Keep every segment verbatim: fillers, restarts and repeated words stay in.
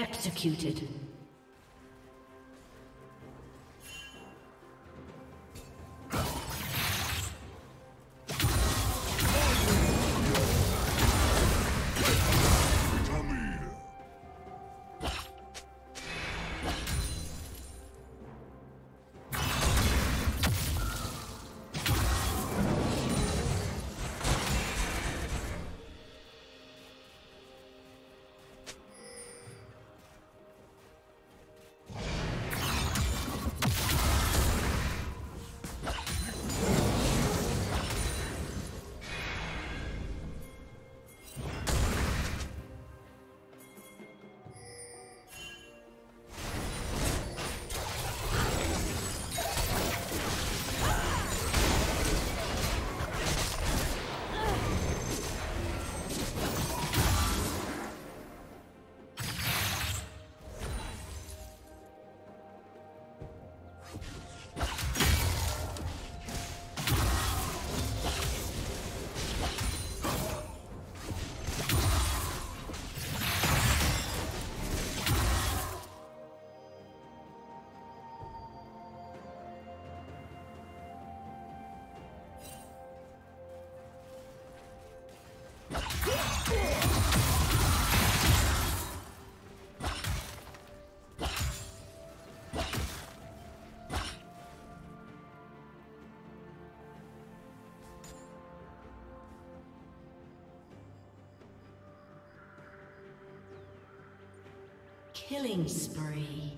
executed. Killing spree.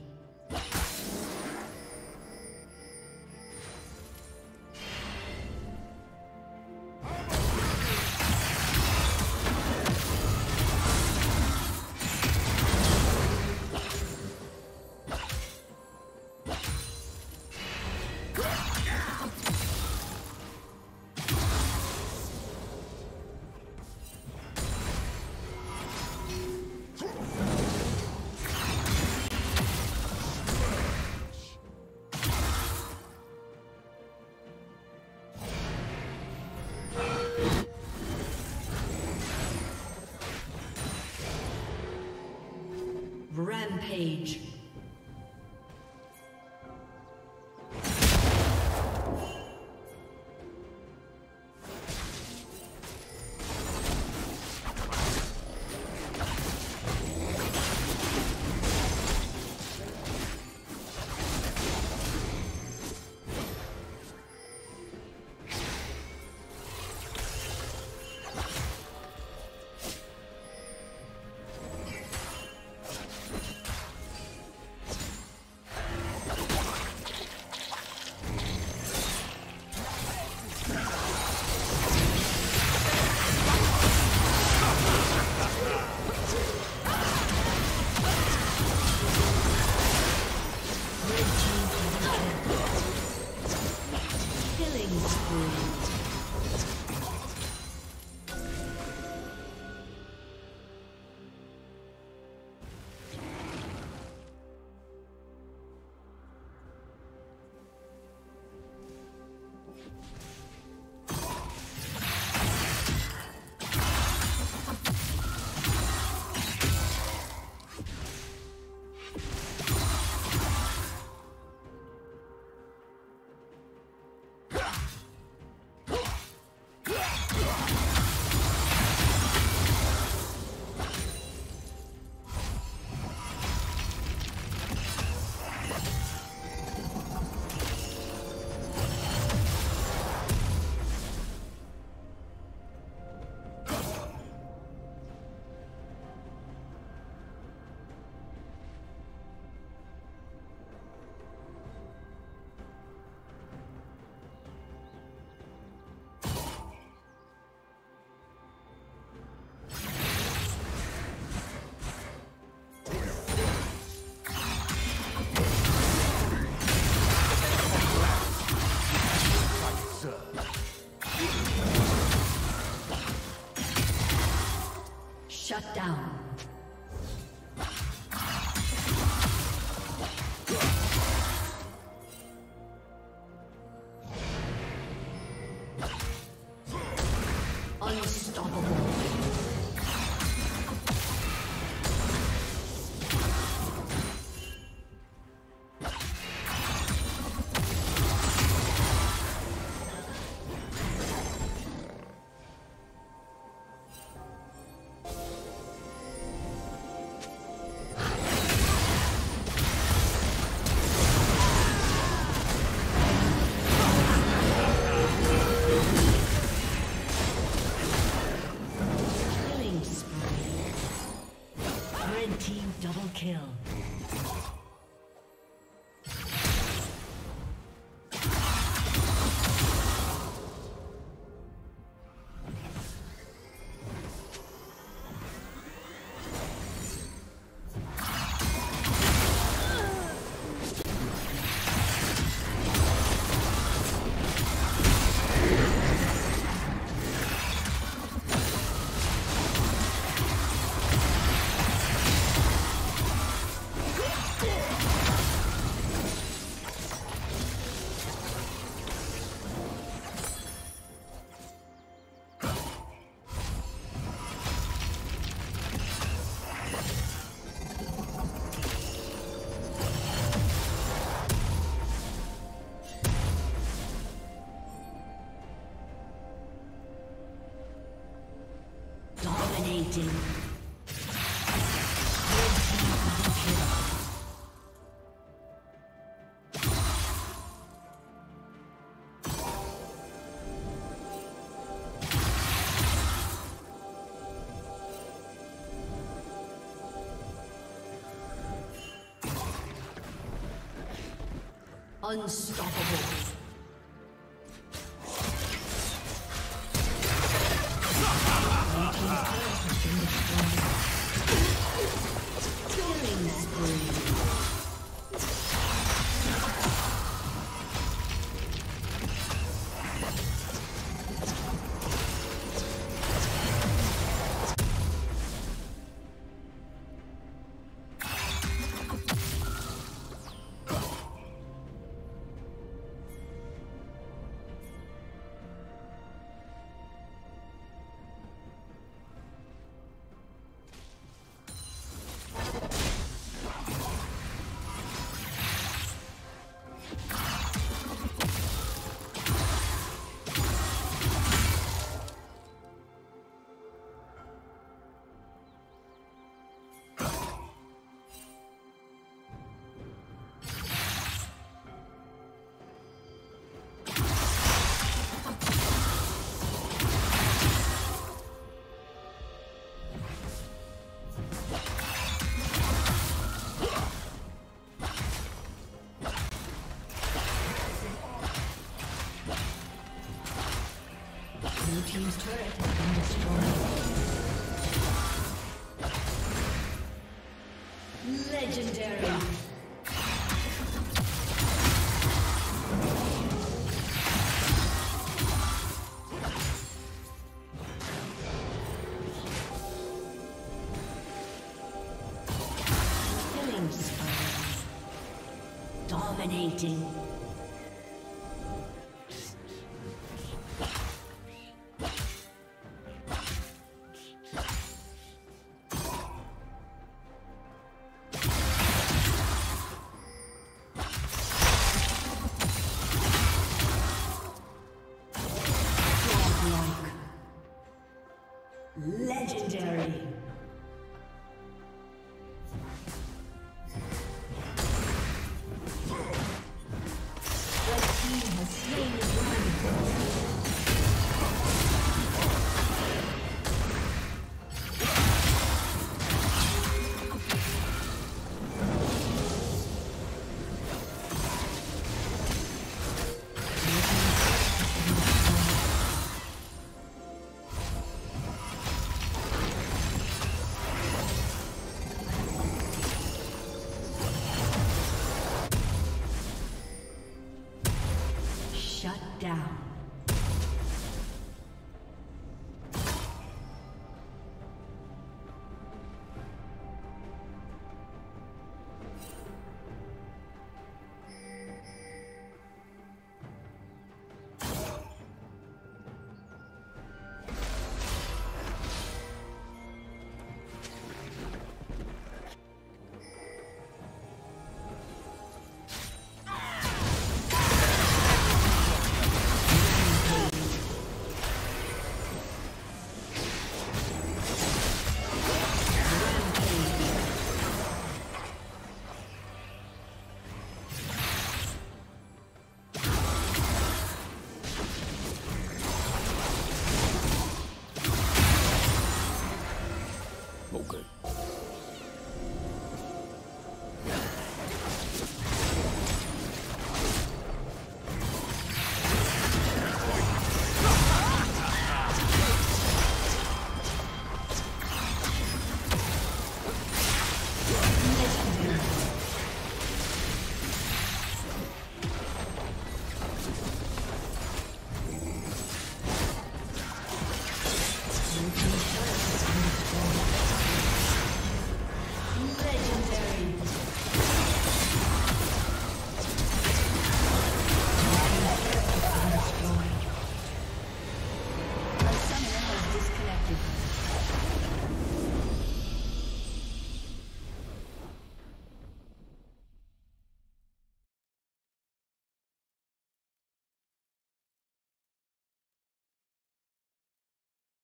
Page. Shut down. Unstoppable. dominating. Unstoppable. Team's turret has been destroyed. Legendary. Killing spree. Dominating. Legendary.